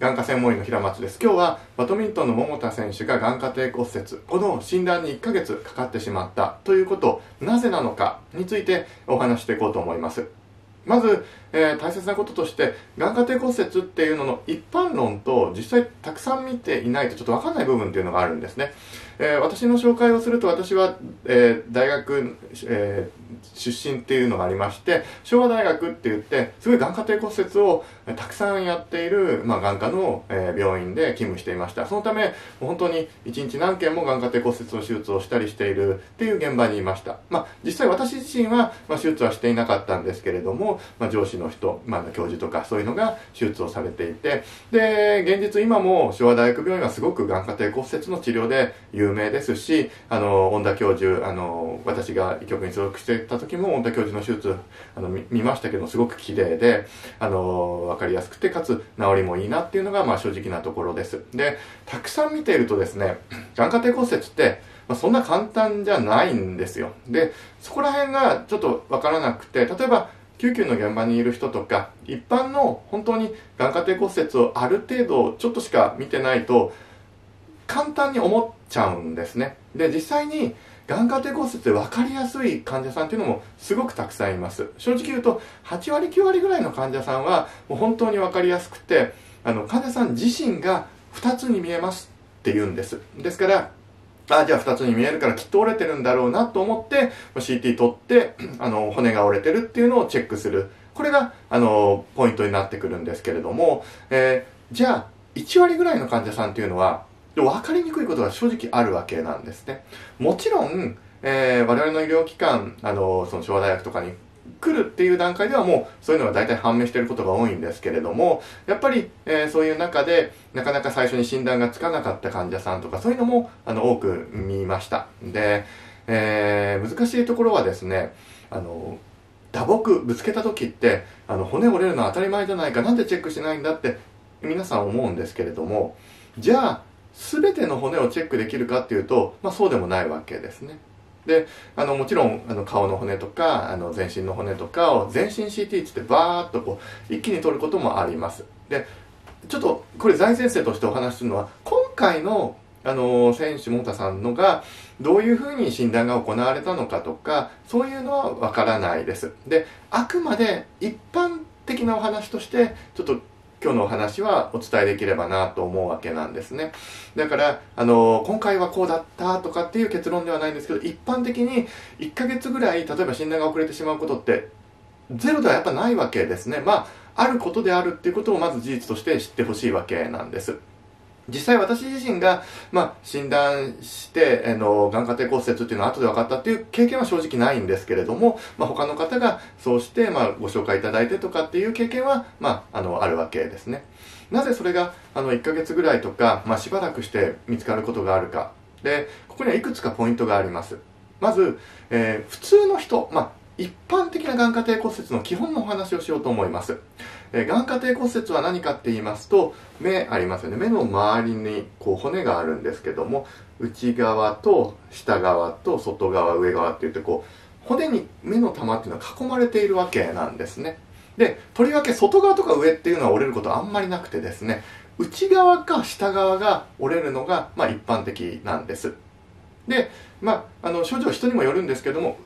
眼科専門医の平松です。今日はバドミントンの桃田選手が眼下底骨折、この診断に1ヶ月かかってしまったということ、なぜなのかについてお話していこうと思います。まず、大切なこととして、眼下底骨折っていうのの一般論と実際たくさん見ていないとちょっと分かんない部分っていうのがあるんですね。私の紹介をすると、私は、大学、出身っていうのがありまして、昭和大学っていってすごい眼下底骨折をたくさんやっている、眼科の、病院で勤務していました。そのため本当に1日何件も眼下底骨折の手術をしたりしているっていう現場にいました。実際私自身は、手術はしていなかったんですけれども、上司の人、教授とかそういうのが手術をされていて、で現実今も昭和大学病院はすごく眼下底骨折の治療で有名ですし、恩田教授、私が医局に所属していた時も恩田教授の手術見ましたけど、すごく綺麗で分かりやすくて、かつ治りもいいなっていうのが、正直なところです。でたくさん見ているとですね、眼下底骨折って、そんな簡単じゃないんですよ。でそこら辺がちょっと分からなくて、例えば救急の現場にいる人とか一般の本当に眼下底骨折をある程度ちょっとしか見てないと簡単に思っちゃうんですね。で実際に眼下底骨折で分かりやすい患者さんっていうのもすごくたくさんいます。正直言うと8割9割ぐらいの患者さんはもう本当に分かりやすくて、患者さん自身が2つに見えますって言うんです。ですからじゃあ2つに見えるからきっと折れてるんだろうなと思って CT 取って骨が折れてるっていうのをチェックする、これがポイントになってくるんですけれども、じゃあ1割ぐらいの患者さんっていうのは分かりにくいことが正直あるわけなんですね。もちろん、我々の医療機関、その昭和大学とかに来るっていう段階ではもうそういうのが大体判明していることが多いんですけれども、やっぱり、そういう中でなかなか最初に診断がつかなかった患者さんとかそういうのも多く見ました。で、難しいところはですね、打撲ぶつけた時って骨折れるのは当たり前じゃないか、なんでチェックしないんだって皆さん思うんですけれども、じゃあ全ての骨をチェックできるかっていうと、そうでもないわけですね。でもちろん顔の骨とか全身の骨とかを全身 CT つってバーッとこう一気に取ることもあります。でちょっとこれ財前生としてお話しするのは、今回の選手桃田さんのがどういうふうに診断が行われたのかとかそういうのはわからないです。であくまで一般的なお話としてちょっと今日のお話はお伝えできればなと思うわけなんですね。だから、今回はこうだったとかっていう結論ではないんですけど、一般的に1ヶ月ぐらい、例えば診断が遅れてしまうことって、ゼロではやっぱないわけですね。あることであるっていうことをまず事実として知ってほしいわけなんです。実際私自身が、診断して、眼下底骨折っていうのは後で分かったっていう経験は正直ないんですけれども、他の方がそうして、ご紹介いただいてとかっていう経験は、あるわけですね。なぜそれが、1ヶ月ぐらいとか、しばらくして見つかることがあるか。で、ここにはいくつかポイントがあります。まず、普通の人、一般的な眼下底骨折の基本のお話をしようと思います。眼下底骨折は何かって言いますと、目ありますよね。目の周りにこう骨があるんですけども、内側と下側と外側、上側っていってこう骨に目の玉っていうのは囲まれているわけなんですね。で、とりわけ外側とか上っていうのは折れることはあんまりなくてですね、内側か下側が折れるのが一般的なんです。で、症状人にもよるんですけども、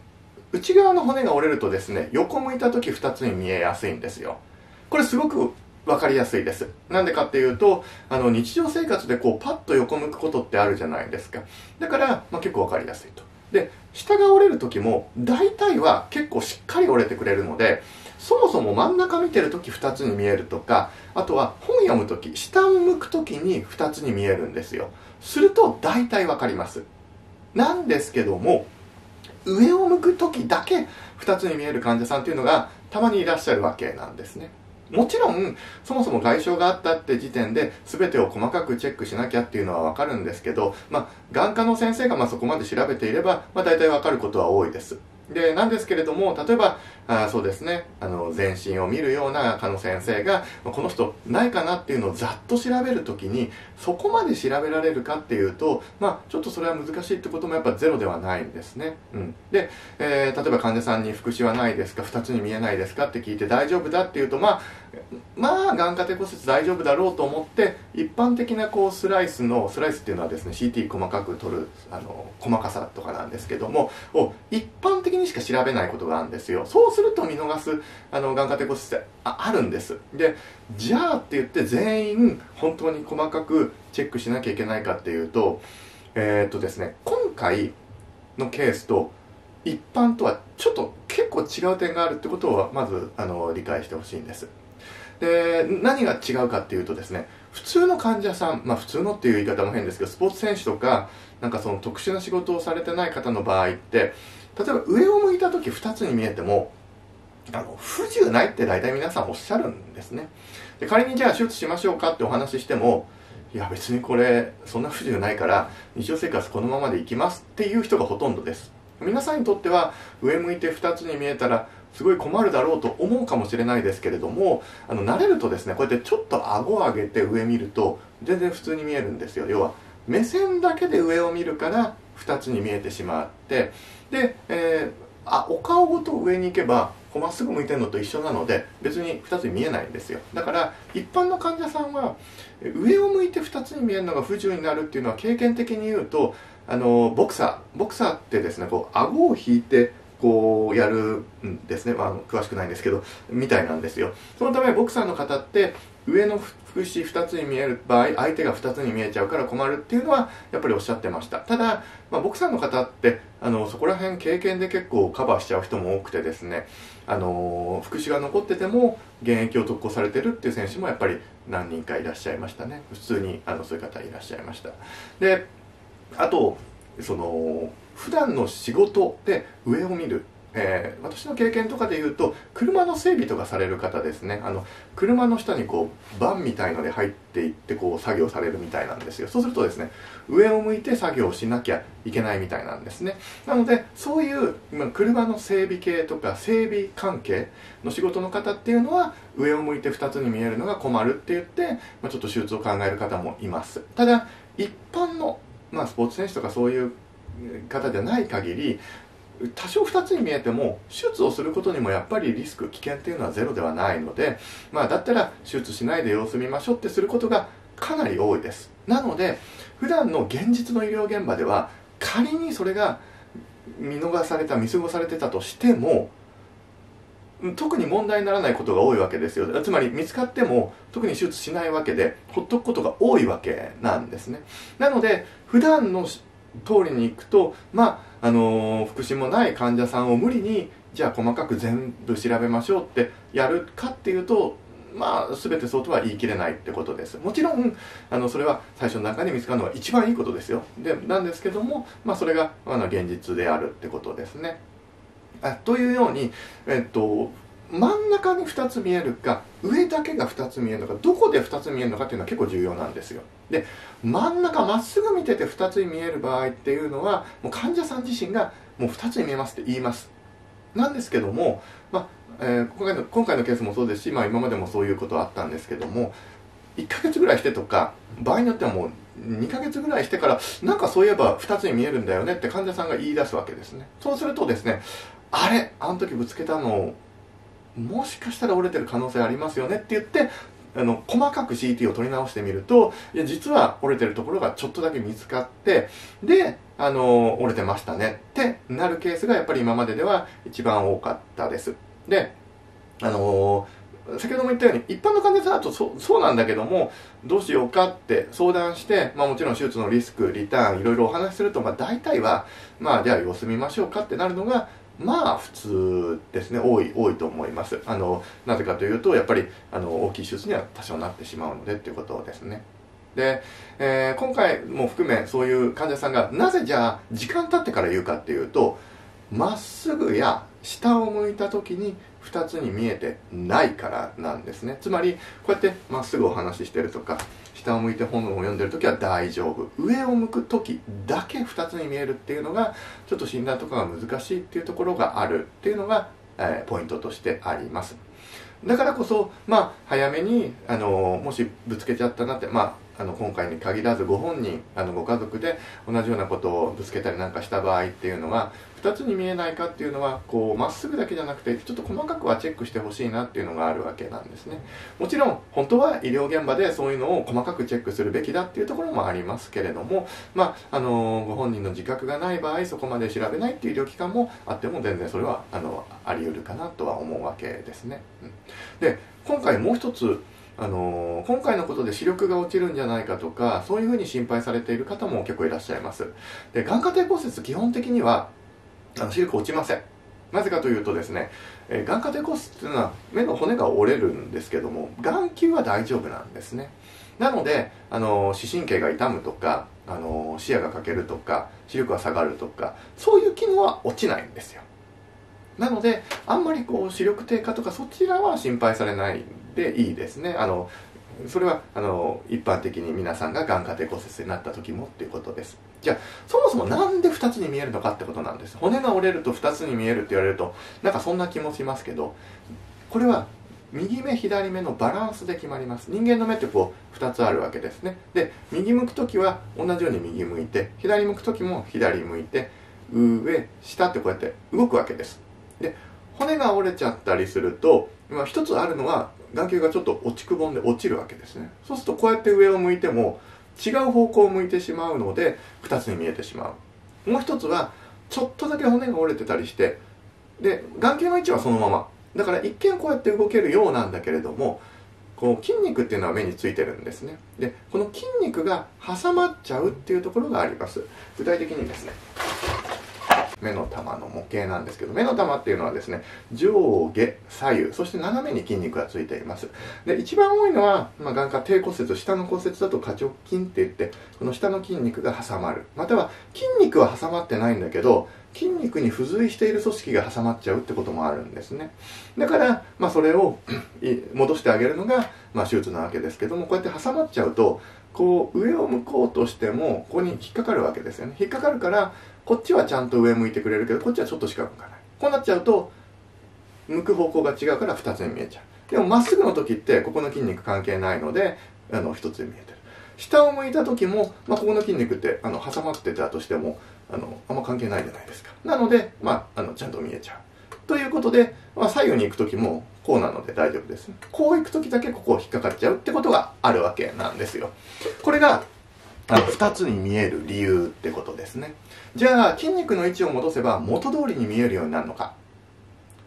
内側の骨が折れるとですね、横向いた時2つに見えやすいんですよ。これすごく分かりやすいです。なんでかっていうと日常生活でこうパッと横向くことってあるじゃないですか。だから、結構分かりやすいと。で下が折れる時も大体は結構しっかり折れてくれるので、そもそも真ん中見てる時2つに見えるとか、あとは本読む時下を向く時に2つに見えるんですよ。すると大体分かります。なんですけども上を向く時だけ2つに見える患者さんっていうのがたまにいらっしゃるわけなんですね。もちろんそもそも外傷があったって時点で全てを細かくチェックしなきゃっていうのはわかるんですけど、眼科の先生がそこまで調べていれば大体わかることは多いです。でなんですけれども、例えばそうですね、全身を見るような鹿野先生がこの人ないかなっていうのをざっと調べるときにそこまで調べられるかっていうと、ちょっとそれは難しいってこともやっぱゼロではないんですね。で、例えば患者さんに「複視はないですか、2つに見えないですか?」って聞いて「大丈夫だ」っていうと、眼下底骨折大丈夫だろうと思って一般的なこうスライスっていうのはですね CT 細かく取る細かさとかなんですけどもを一般的にしか調べないことがあるんですよ。そうすると見逃す眼下底骨折ってあるんです。でじゃあって言って全員本当に細かくチェックしなきゃいけないかっていうとですね、今回のケースと一般とはちょっと結構違う点があるってことをまず理解してほしいんです。で何が違うかっていうとですね、普通の患者さん、普通のっていう言い方も変ですけど、スポーツ選手とかなんかその特殊な仕事をされてない方の場合って例えば上を向いた時2つに見えても不自由ないって大体皆さんおっしゃるんですね。で仮にじゃあ手術しましょうかってお話ししても、いや別にこれそんな不自由ないから日常生活このままでいきますっていう人がほとんどです。皆さんにとっては上向いて2つに見えたらすごい困るだろうと思うかもしれないですけれども、慣れるとですね、こうやってちょっと顎を上げて上見ると全然普通に見えるんですよ。要は目線だけで上を見るから2つに見えてしまって、で、お顔ごと上に行けばまっすぐ向いてるのと一緒なので別に2つに見えないんですよ。だから一般の患者さんは上を向いて2つに見えるのが不自由になるっていうのは経験的に言うとボクサーってですね、こう顎を引いてこうやるんですね。詳しくないんですけどみたいなんですよ。そのためボクサーの方って上の複視2つに見える場合相手が2つに見えちゃうから困るっていうのはやっぱりおっしゃってました。ただ、ボクサーの方ってそこら辺経験で結構カバーしちゃう人も多くてですね、複視が残ってても現役を続行されてるっていう選手もやっぱり何人かいらっしゃいましたね。普通にそういう方いらっしゃいました。であと普段の仕事で上を見る、私の経験とかで言うと車の整備とかされる方ですね、車の下にこうバンみたいので入っていってこう作業されるみたいなんですよ。そうするとですね、上を向いて作業をしなきゃいけないみたいなんですね。なのでそういう車の整備系とか整備関係の仕事の方っていうのは上を向いて2つに見えるのが困るって言って、ちょっと手術を考える方もいます。ただ一般の、スポーツ選手とかそういう方じゃない限り多少2つに見えても手術をすることにもやっぱりリスク危険っていうのはゼロではないので、だったら手術しないで様子見ましょうってすることがかなり多いです。なので普段の現実の医療現場では仮にそれが見過ごされてたとしても特に問題にならないことが多いわけですよ。つまり見つかっても特に手術しないわけでほっとくことが多いわけなんですね。なので普段の通りに行くと、複視もない患者さんを無理にじゃあ細かく全部調べましょうってやるかっていうと、全てそうとは言い切れないってことです。もちろんそれは最初の中で見つかるのが一番いいことですよ。なんですけども、それが現実であるってことですね。というように、真ん中に2つ見えるか上だけが2つ見えるのかどこで2つ見えるのかっていうのは結構重要なんですよ。で真ん中まっすぐ見てて2つに見える場合っていうのはもう患者さん自身がもう2つに見えますって言います。なんですけども、今回のケースもそうですし、今までもそういうことはあったんですけども、1ヶ月ぐらいしてとか場合によってはもう2ヶ月ぐらいしてからなんかそういえば2つに見えるんだよねって患者さんが言い出すわけですね。そうするとですね、あれあの時ぶつけたのもしかしたら折れてる可能性ありますよねって言って細かく CT を取り直してみると、いや実は折れてるところがちょっとだけ見つかってで折れてましたねってなるケースがやっぱり今まででは一番多かったです。で先ほども言ったように一般の患者さんだとそうなんだけどもどうしようかって相談して、もちろん手術のリスクリターンいろいろお話しすると、大体はじゃあ様子見ましょうかってなるのが普通ですね。多いと思います。なぜかというとやっぱり大きい手術には多少なってしまうのでっていうことですね。で、今回も含めそういう患者さんがなぜじゃあ時間経ってから言うかっていうと、まっすぐや下を向いた時に2つに見えてないからなんですね。つまりこうやってまっすぐお話ししてるとか下を向いて本を読んでるときは大丈夫、上を向くときだけ2つに見えるっていうのがちょっと診断とかが難しいっていうところがあるっていうのがポイントとしてあります。だからこそ、早めにもしぶつけちゃったなって、今回に限らずご本人ご家族で同じようなことをぶつけたりなんかした場合っていうのは2つに見えないかっていうのはまっすぐだけじゃなくてちょっと細かくはチェックしてほしいなっていうのがあるわけなんですね。もちろん本当は医療現場でそういうのを細かくチェックするべきだっていうところもありますけれども、ご本人の自覚がない場合そこまで調べないっていう医療機関もあっても全然それはあり得るかなとは思うわけですね。で、今回もう一つ今回のことで視力が落ちるんじゃないかとかそういうふうに心配されている方も結構いらっしゃいます。で、眼下底骨折基本的には視力落ちません。なぜかというとですね、眼下底骨折というのは目の骨が折れるんですけども眼球は大丈夫なんですね。なので視神経が痛むとか視野が欠けるとか視力が下がるとかそういう機能は落ちないんですよ。なのであんまり視力低下とかそちらは心配されないでいいですね。それは一般的に皆さんが眼下底骨折になった時もっていうことです。じゃあそもそもなんで2つに見えるのかってことなんです。骨が折れると2つに見えるって言われるとなんかそんな気もしますけど、これは右目左目のバランスで決まります。人間の目って2つあるわけですね。で、右向く時は同じように右向いて左向く時も左向いて上下ってこうやって動くわけです。で、骨が折れちゃったりすると1つあるのは眼球がちょっと落ちくぼんで落ちるわけですね。そうするとこうやって上を向いても違う方向を向いてしまうので2つに見えてしまう。もう1つはちょっとだけ骨が折れてたりしてで眼球の位置はそのままだから一見こうやって動けるようなんだけれども筋肉っていうのは目についてるんですね。で、この筋肉が挟まっちゃうっていうところがあります。具体的にですね、目の玉の模型なんですけど、目の玉っていうのはですね上下左右そして斜めに筋肉がついています。で、一番多いのは、眼下底骨折、下の骨折だと下直筋っていってこの下の筋肉が挟まる、または筋肉は挟まってないんだけど筋肉に付随している組織が挟まっちゃうってこともあるんですね。だから、それを戻してあげるのが、手術なわけですけども、こうやって挟まっちゃうと上を向こうとしてもここに引っかかるわけですよね。引っかかるからこっちはちゃんと上向いてくれるけどこっちはちょっとしか向かない。こうなっちゃうと向く方向が違うから2つに見えちゃう。でもまっすぐの時ってここの筋肉関係ないので1つに見えてる。下を向いた時も、ここの筋肉って挟まってたとしてもあんま関係ないじゃないですか。なので、ちゃんと見えちゃうということで、左右に行く時もこうなので大丈夫です。こう行く時だけここを引っかかっちゃうってことがあるわけなんですよ。これが2つに見える理由ってことですね。じゃあ筋肉の位置を戻せば元通りに見えるようになるのか、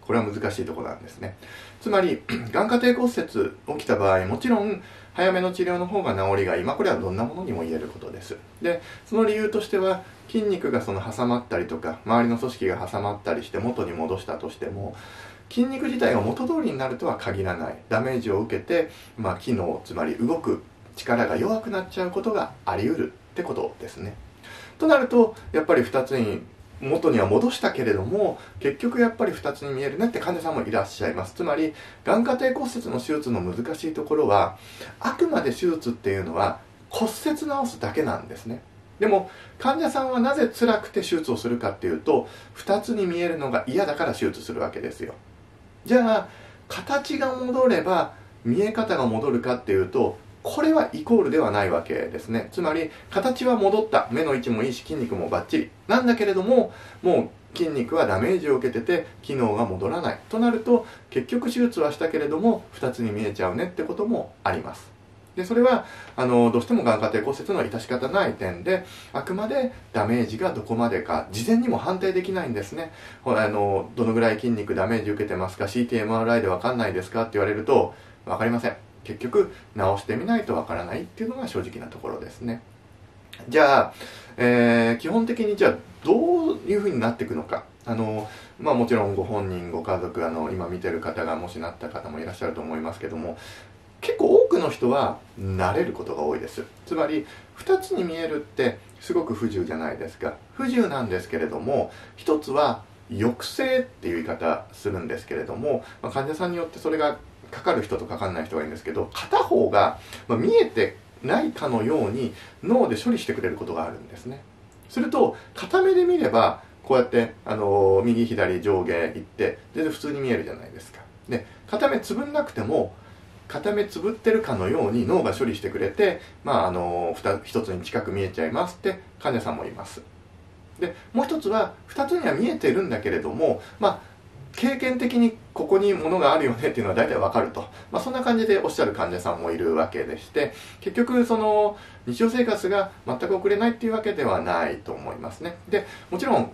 これは難しいところなんですね。つまり眼下底骨折起きた場合もちろん早めの治療の方が治りがいい、これはどんなものにも言えることです。で、その理由としては筋肉が挟まったりとか周りの組織が挟まったりして元に戻したとしても筋肉自体が元通りになるとは限らない。ダメージを受けて、機能つまり動く力が弱くなっちゃうことがあり得るってことですね。となるとやっぱり2つに元には戻したけれども結局やっぱり2つに見えるねって患者さんもいらっしゃいます。つまり眼下底骨折の手術の難しいところはあくまで手術っていうのは骨折治すだけなんですね。でも患者さんはなぜ辛くて手術をするかっていうと2つに見えるのが嫌だから手術するわけですよ。じゃあ形が戻れば見え方が戻るかっていうとこれはイコールではないわけですね。つまり形は戻った、目の位置もいいし筋肉もバッチリなんだけれどももう筋肉はダメージを受けてて機能が戻らないとなると結局手術はしたけれども2つに見えちゃうねってこともあります。で、それはどうしても眼下底骨折の致し方ない点であくまでダメージがどこまでか事前にも判定できないんですね。どのぐらい筋肉ダメージ受けてますか CTMRI で分かんないですかって言われると分かりません。結局直してみないとわからないっていうのが正直なところですね。じゃあ、基本的にじゃあどういうふうになっていくのか、もちろんご本人ご家族今見てる方がもしなった方もいらっしゃると思いますけども結構多くの人は慣れることが多いです。つまり2つに見えるってすごく不自由じゃないですか。不自由なんですけれども1つは抑制っていう言い方するんですけれども、患者さんによってそれがかかる人とかかんない人がいるんですけど片方が見えてないかのように脳で処理してくれることがあるんですね。すると片目で見ればこうやって右左上下行ってで普通に見えるじゃないですか。で片目つぶんなくても片目つぶってるかのように脳が処理してくれて、まあ一つに近く見えちゃいますって患者さんもいます。でもう一つは2つには見えてるんだけれども、まあ経験的にここにものがあるよねっていうのは大体わかると、まあ、そんな感じでおっしゃる患者さんもいるわけでして、結局その日常生活が全く遅れないっていうわけではないと思いますね。でもちろん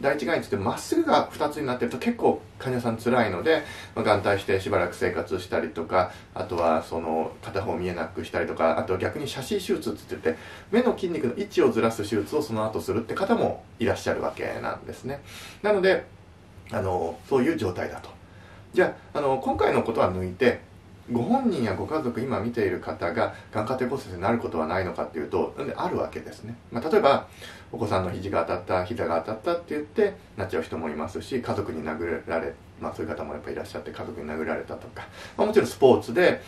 第一眼についてまっすぐが2つになってると結構患者さんつらいので、まあ、眼帯してしばらく生活したりとか、あとはその片方見えなくしたりとか、あと逆に斜視手術って言って目の筋肉の位置をずらす手術をその後するって方もいらっしゃるわけなんですね。なのでそういう状態だと。じゃあ、今回のことは抜いて、ご本人やご家族、今見ている方が眼窩底骨折になることはないのかっていうと、あるわけですね。まあ、例えば、お子さんの肘が当たった、膝が当たったって言って、なっちゃう人もいますし、家族に殴られ、まあ、そういう方もやっぱいらっしゃって、家族に殴られたとか、まあ、もちろんスポーツで、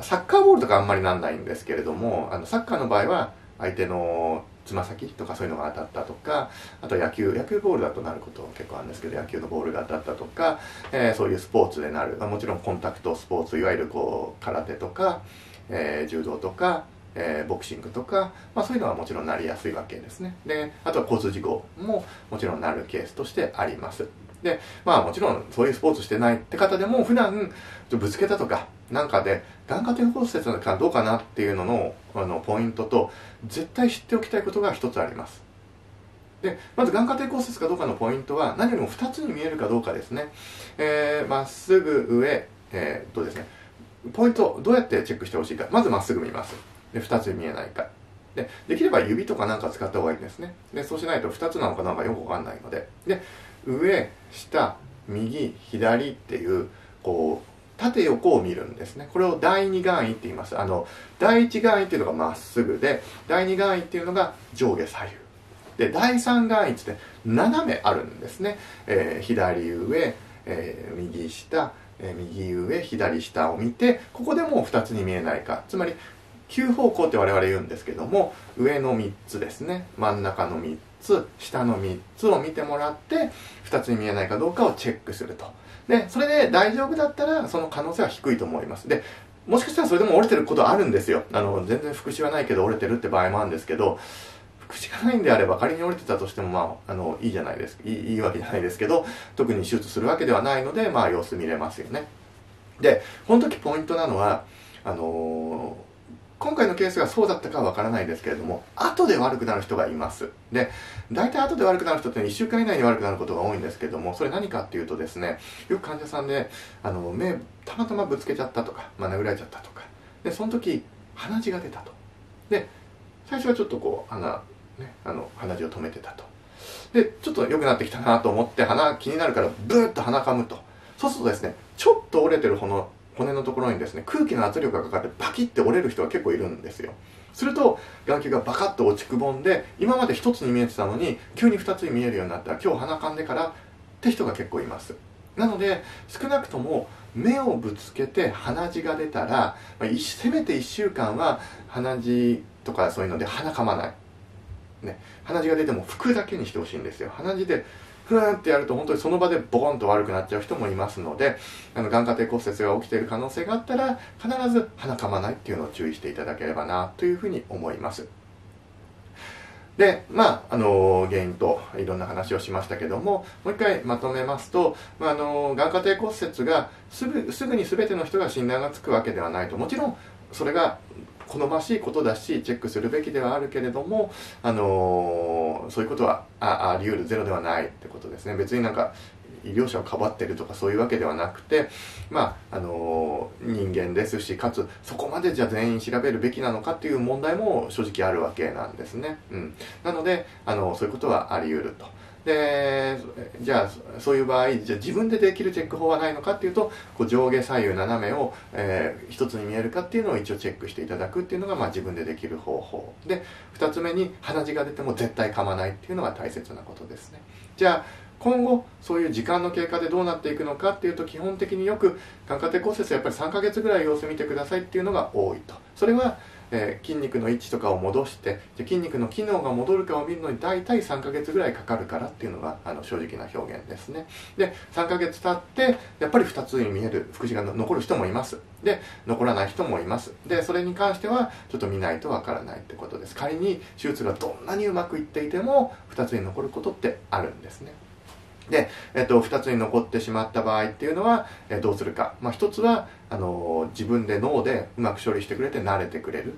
サッカーボールとかあんまりなんないんですけれども、サッカーの場合は、相手のつま先とかそういうのが当たったとか、あと野球ボールだとなること結構あるんですけど、野球のボールが当たったとか、そういうスポーツでなる、まあ、もちろんコンタクトスポーツ、いわゆるこう空手とか、柔道とか、ボクシングとか、まあ、そういうのはもちろんなりやすいわけですね。であとは交通事故ももちろんなるケースとしてあります。でまあもちろんそういうスポーツしてないって方でも、普段ぶつけたとかなんかで眼窩底骨折なのかどうかなっていうののポイントと絶対知っておきたいことが一つあります。でまず眼窩底骨折かどうかのポイントは何よりも2つに見えるかどうかですね。まっすぐ上、ですね、ポイントどうやってチェックしてほしいか。まずまっすぐ見ます。で2つに見えないか。 できれば指とかなんか使った方がいいんですね。でそうしないと2つなのかなんかよくわかんないので、で上、下、右、左っていう、こう、縦横を見るんですね。これを第二眼位って言います。第一眼位っていうのがまっすぐで、第二眼位っていうのが上下左右。で、第三眼位って斜めあるんですね。左上、右下、右上、左下を見て、ここでもう2つに見えないか。つまり、9方向って我々言うんですけども、上の3つですね。真ん中の3つ。下の3つを見てもらって2つに見えないかどうかをチェックすると。でそれで大丈夫だったらその可能性は低いと思います。でもしかしたらそれでも折れてることあるんですよ。全然複視はないけど折れてるって場合もあるんですけど、複視がないんであれば仮に折れてたとしても、まあ、いいじゃないですか。いいわけじゃないですけど、特に手術するわけではないので、まあ様子見れますよね。でこの時ポイントなのは今回のケースがそうだったかはわからないですけれども、後で悪くなる人がいます。で、大体後で悪くなる人って1週間以内に悪くなることが多いんですけども、それ何かっていうとですね、よく患者さんで、目、たまたまぶつけちゃったとか、まあ、殴られちゃったとか、で、その時、鼻血が出たと。で、最初はちょっとこう、鼻血を止めてたと。で、ちょっと良くなってきたなと思って、鼻気になるから、ブーッと鼻かむと。そうするとですね、ちょっと折れてる骨のところにですね、空気の圧力がかかってバキッて折れる人が結構いるんですよ。すると眼球がバカッと落ちくぼんで、今まで1つに見えてたのに急に2つに見えるようになったら、今日鼻かんでからって人が結構います。なので少なくとも目をぶつけて鼻血が出たら、せめて1週間は鼻血とかそういうので鼻かまない、ね、鼻血が出ても服だけにしてほしいんですよ。鼻血でふーんってやると本当にその場でボコンと悪くなっちゃう人もいますので、眼窩底骨折が起きている可能性があったら必ず鼻かまないっていうのを注意していただければなというふうに思います。で、まあ、原因といろんな話をしましたけども、もう一回まとめますと、眼窩底骨折がすぐに全ての人が診断がつくわけではないと。もちろんそれが好ましいことだし、チェックするべきではあるけれども、そういうことはあり得る、ゼロではないってことですね。別になんか医療者をかばってるとかそういうわけではなくて、まあ人間ですし、かつそこまでじゃ全員調べるべきなのかっていう問題も正直あるわけなんですね。うん、なのでそういうことはあり得ると。でじゃあそういう場合、じゃあ自分でできるチェック法はないのかっていうと、こう上下左右斜めを、一つに見えるかっていうのを一応チェックしていただくっていうのが、まあ、自分でできる方法で、2つ目に鼻血が出ても絶対噛まないっていうのが大切なことですね。じゃあ今後そういう時間の経過でどうなっていくのかっていうと、基本的によく眼窩底骨折はやっぱり3ヶ月ぐらい様子見てくださいっていうのが多いと。それは筋肉の位置とかを戻して、で筋肉の機能が戻るかを見るのに大体3ヶ月ぐらいかかるからっていうのが正直な表現ですね。で3ヶ月経ってやっぱり2つに見える副詞が残る人もいます。で残らない人もいます。でそれに関してはちょっと見ないとわからないってことです。仮に手術がどんなにうまくいっていても2つに残ることってあるんですね。で、2つに残ってしまった場合っていうのは、どうするか、1つは自分で脳でうまく処理してくれて慣れてくれる、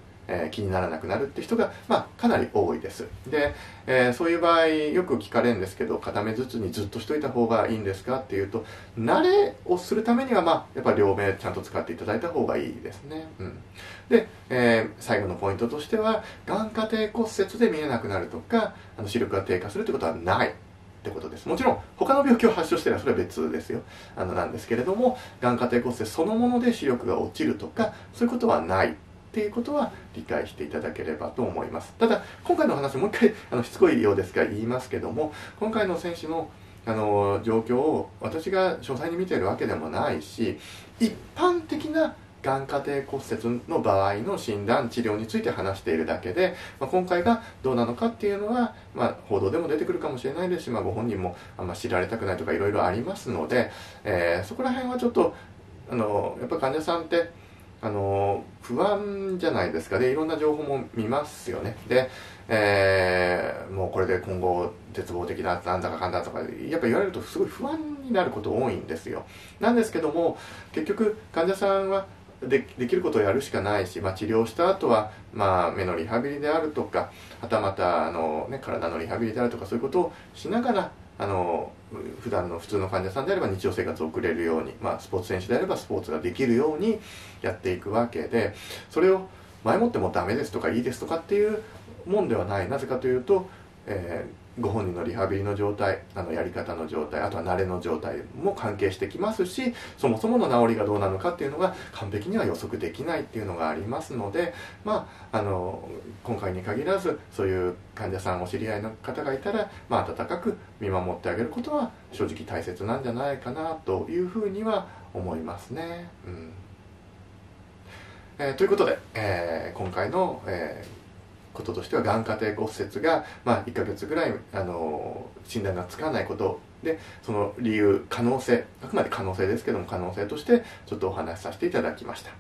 気にならなくなるって人が、かなり多いです。で、そういう場合よく聞かれるんですけど、片目ずつにずっとしといた方がいいんですかっていうと、慣れをするためには、やっぱり両目ちゃんと使っていただいた方がいいですね。で、最後のポイントとしては、眼下底骨折で見えなくなるとか、視力が低下するってことはない。ってことです。もちろん他の病気を発症していればそれは別ですよ。なんですけれども、眼下底骨折そのもので視力が落ちるとかそういうことはないっていうことは理解していただければと思います。ただ今回の話もう一回しつこいようですが言いますけども、今回の選手の状況を私が詳細に見ているわけでもないし、一般的な眼下底骨折の場合の診断治療について話しているだけで、今回がどうなのかっていうのは、報道でも出てくるかもしれないですし、ご本人もあんま知られたくないとかいろいろありますので、そこら辺はちょっとやっぱ患者さんって不安じゃないですか。でいろんな情報も見ますよね。で、もうこれで今後絶望的だなんだかかんだとかやっぱ言われるとすごい不安になること多いんですよ。なんですけども結局患者さんはできることをやるしかないし、治療した後は、目のリハビリであるとか、はたまた体のリハビリであるとかそういうことをしながら普段の普通の患者さんであれば日常生活を送れるように、スポーツ選手であればスポーツができるようにやっていくわけで、それを前もってもダメですとかいいですとかっていうもんではない。なぜかというと、ご本人のリハビリの状態、やり方の状態、あとは慣れの状態も関係してきますし、そもそもの治りがどうなのかっていうのが完璧には予測できないっていうのがありますので、今回に限らずそういう患者さんお知り合いの方がいたら、温かく見守ってあげることは正直大切なんじゃないかなというふうには思いますね。ということで、今回のこととしては眼下底骨折が、1ヶ月ぐらい診断がつかないことで、その理由、可能性、あくまで可能性ですけども可能性としてちょっとお話しさせていただきました。